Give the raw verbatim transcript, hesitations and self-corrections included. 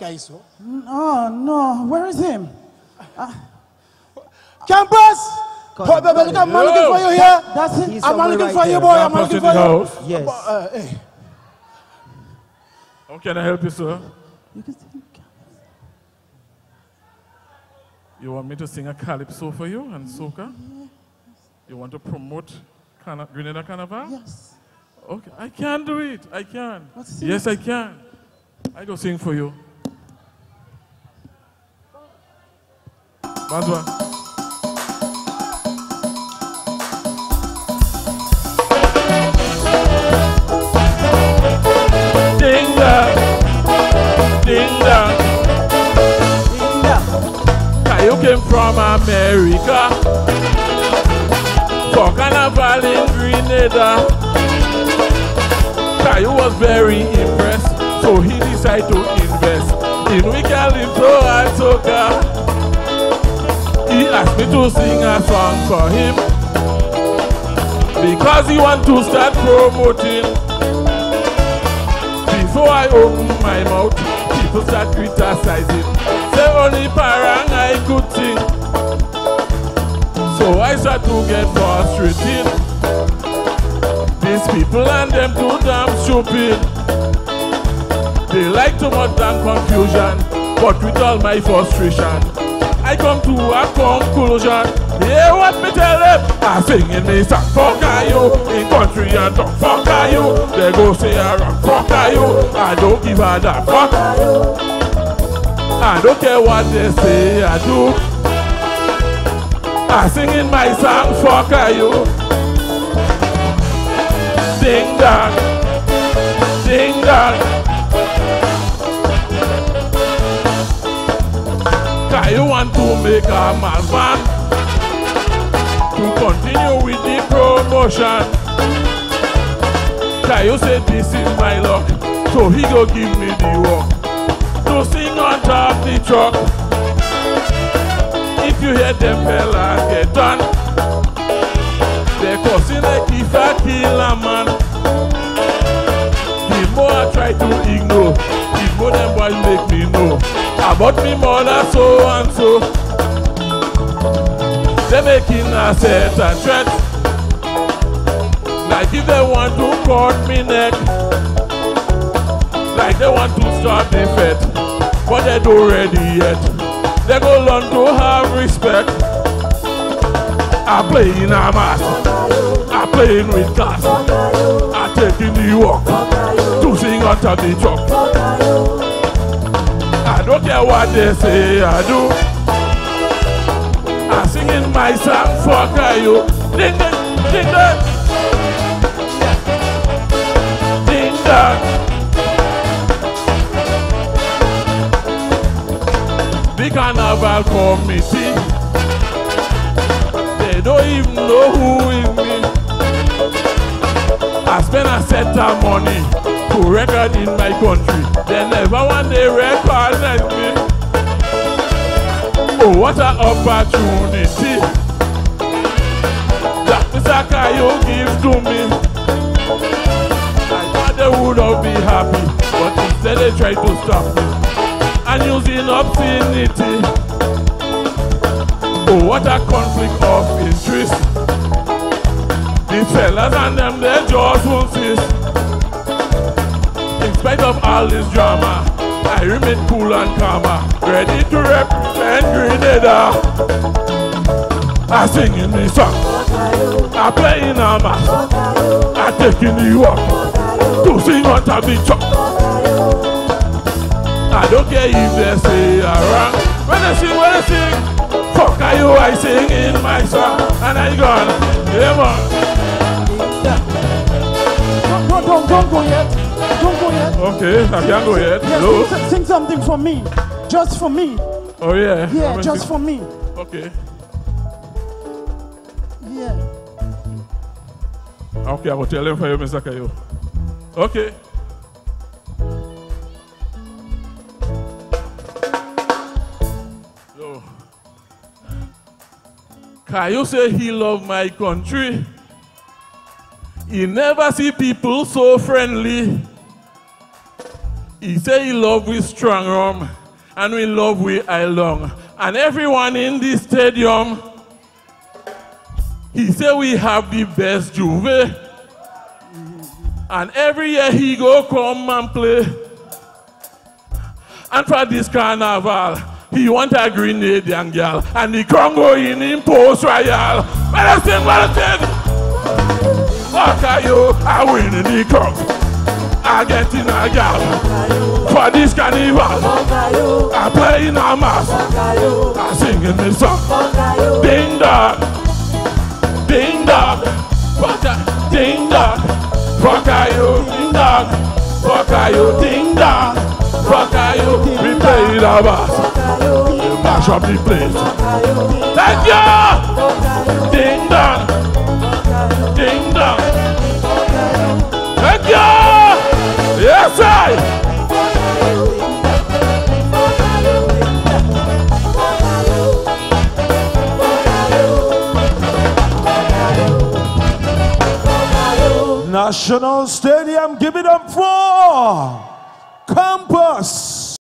Kaiou? No, no. Where is him? Uh, Campus! Oh, baby, look, I'm looking for you here. That's it. I'm looking right for there. You, boy. I'm looking for house. You. Yes. Uh, hey. How can I help you, sir? You can sing calypso. You want me to sing a calypso for you and soca? Yes. You want to promote Can Grenada Carnival? Yes. Okay, I can do it. I can. What's yes, it? I can. I go sing for you. Bazwa. Kayu came from America for Carnival in Grenada. Kayu was very impressed, so he decided to invest in Vicalipo and soca. He asked me to sing a song for him because he wants to start promoting. Before I open my mouth, people start criticizing. Say only parang I could sing. So I start to get frustrated. These people and them too damn stupid. They like too much damn confusion. But with all my frustration, I come to a conclusion. Hear what me tell them? I sing in me song for Kayu, in country and talk for Kayu. They go say I rock for Kayu. I don't give a damn for Kayu. I don't care what they say I do. I sing in my song for Kayu. Ding dong, ding dong. Kayu want to make a man band to continue with the promotion. Kayu said this is my luck, so he go give me the work to sing on top the truck. If you hear them fella get done, they cussing like if I kill a man. The more I try to ignore, the more them boys make me know about me mother so and so. They making a set and threat, like if they want to cut me neck, like they want to start the fed, but they don't ready yet. They go learn to have respect. I playing a mask, I playing with class, I taking the walk to sing under the truck. I don't care what they say I do. I'm singing my song for Kayu. Ding dong, ding dong, ding dong, the Carnival committee. They don't even know who is me. I spend a set of money to record in my country. They never want to record like me. Oh, what an opportunity that Mister Kayu gives to me. I thought they would have been happy, but instead they try to stop me and using obscenity. Oh, what a conflict of interest. The fellas and them, they just won't cease. In spite of all this drama, I remain cool and calmer, ready to represent Grenada. I sing in the song, I play in a mask, I take in the walk to sing on top the chop. I don't care if they say I wrong. When I sing, when I sing, for Kayu I sing in my song, and I gonna, yeah man. Don't, don't, don't go yet. Don't go yet. Okay, I can't go yet. Yes, no. sing, sing something for me. Just for me. Oh, yeah. Yeah, I'm just for me. Okay. Yeah. Okay, I will tell them for you, Mister Kayu. Okay. So, Kayu say he love my country. He never see people so friendly. He said he love with strong arm, and we love with I long. And everyone in this stadium, he said we have the best Juve. And every year he go come and play. And for this carnival, he want a Grenadian girl. And the Congo in him post royal. Let us sing, let us sing. Oh, Kayu, I win in the Congo. I get in a girl. For this carnival, I play in a mass. I sing in the song. Ding dong. Ding dong, ding dong, for Caillou, ding dong, for Caillou, ding dong, for Caillou, we play the bass, we mash up the place. Thank you! Ding dong, ding dong. Thank you! Yes, sir! National Stadium, give it up for Campus.